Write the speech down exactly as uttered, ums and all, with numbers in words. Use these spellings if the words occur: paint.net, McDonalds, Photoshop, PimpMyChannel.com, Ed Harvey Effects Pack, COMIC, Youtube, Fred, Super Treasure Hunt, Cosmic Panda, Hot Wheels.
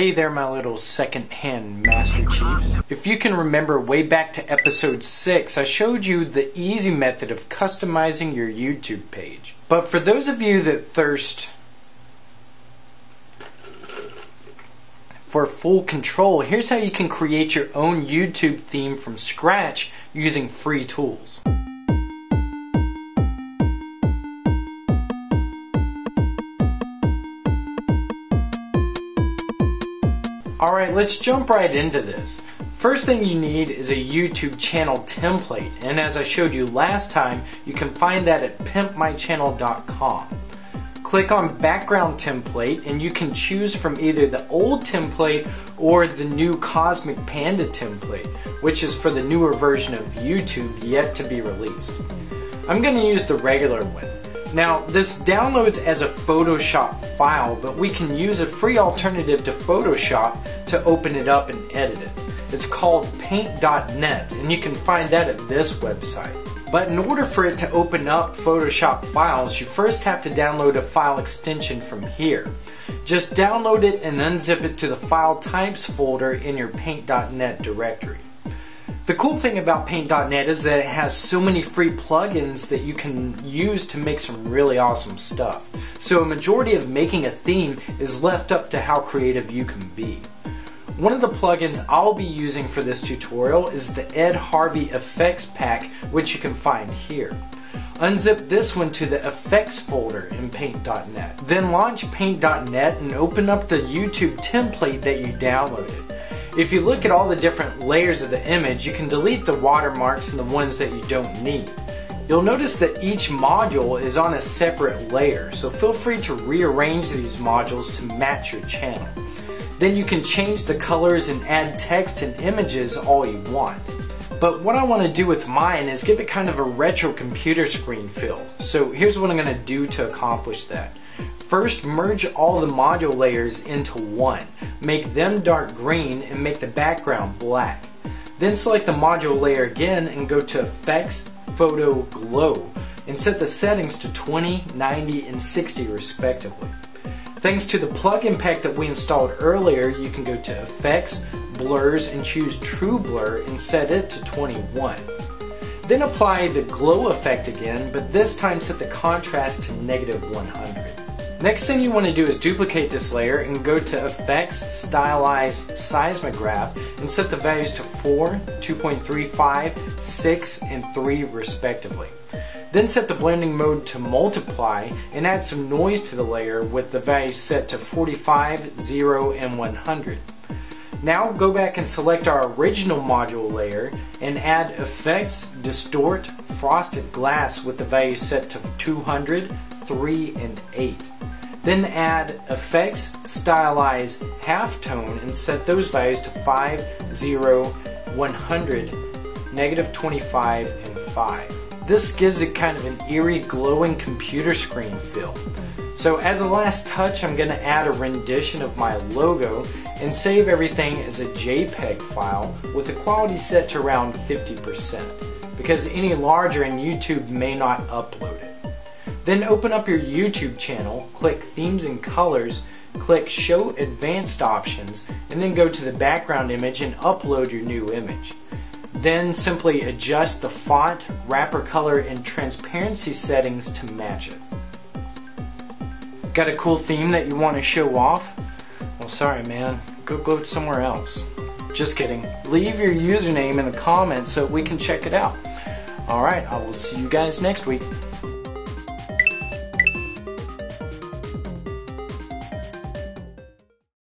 Hey there, my little second-hand Master Chiefs. If you can remember way back to episode six, I showed you the easy method of customizing your YouTube page. But for those of you that thirst for full control, here's how you can create your own YouTube theme from scratch using free tools. Alright, let's jump right into this. First thing you need is a YouTube channel template, and as I showed you last time, you can find that at Pimp My Channel dot com. Click on Background Template, and you can choose from either the old template or the new Cosmic Panda template, which is for the newer version of YouTube yet to be released. I'm going to use the regular one. Now, this downloads as a Photoshop file, but we can use a free alternative to Photoshop to open it up and edit it. It's called paint dot net, and you can find that at this website. But in order for it to open up Photoshop files, you first have to download a file extension from here. Just download it and unzip it to the File Types folder in your paint dot net directory. The cool thing about paint dot net is that it has so many free plugins that you can use to make some really awesome stuff. So a majority of making a theme is left up to how creative you can be. One of the plugins I'll be using for this tutorial is the Ed Harvey Effects Pack, which you can find here. Unzip this one to the Effects folder in paint dot net. Then launch paint dot net and open up the YouTube template that you downloaded. If you look at all the different layers of the image, you can delete the watermarks and the ones that you don't need. You'll notice that each module is on a separate layer, so feel free to rearrange these modules to match your channel. Then you can change the colors and add text and images all you want. But what I want to do with mine is give it kind of a retro computer screen feel. So here's what I'm going to do to accomplish that. First, merge all the module layers into one. Make them dark green and make the background black. Then select the module layer again and go to Effects, Photo, Glow, and set the settings to twenty, ninety, and sixty respectively. Thanks to the plugin pack that we installed earlier, you can go to Effects, Blurs, and choose True Blur and set it to twenty-one. Then apply the glow effect again, but this time set the contrast to negative one hundred. Next thing you want to do is duplicate this layer and go to Effects, Stylize, Seismograph and set the values to four, two point three five, six, and three respectively. Then set the blending mode to Multiply and add some noise to the layer with the values set to forty-five, zero, and one hundred. Now go back and select our original module layer and add Effects, Distort, Frosted Glass with the values set to two hundred, three, and eight. Then add Effects, Stylize, Halftone, and set those values to five, zero, one hundred, negative twenty-five, and five. This gives it kind of an eerie, glowing computer screen feel. So as a last touch, I'm going to add a rendition of my logo and save everything as a JPEG file with the quality set to around fifty percent, because any larger and YouTube may not upload it. Then open up your YouTube channel, click Themes and Colors, click Show Advanced Options, and then go to the background image and upload your new image. Then simply adjust the font, wrapper color, and transparency settings to match it. Got a cool theme that you want to show off? Well, sorry man, go gloat somewhere else. Just kidding. Leave your username in the comments so we can check it out. Alright, I will see you guys next week.